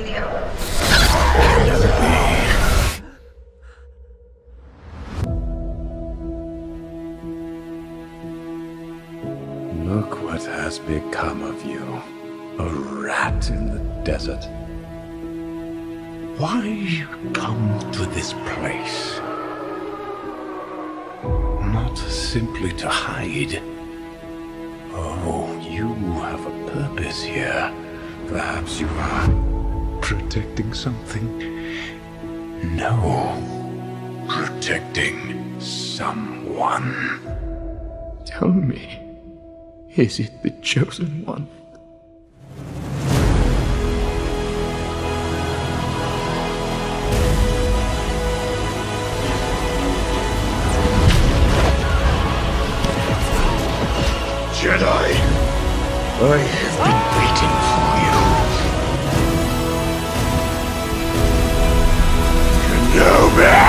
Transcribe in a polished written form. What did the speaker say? Look what has become of you, a rat in the desert. Why you come to this place? Not simply to hide. Oh, you have a purpose here. Perhaps you are protecting something? No, protecting someone. Tell me. Is it the chosen one? Jedi, I have been waiting for you. Kenobi!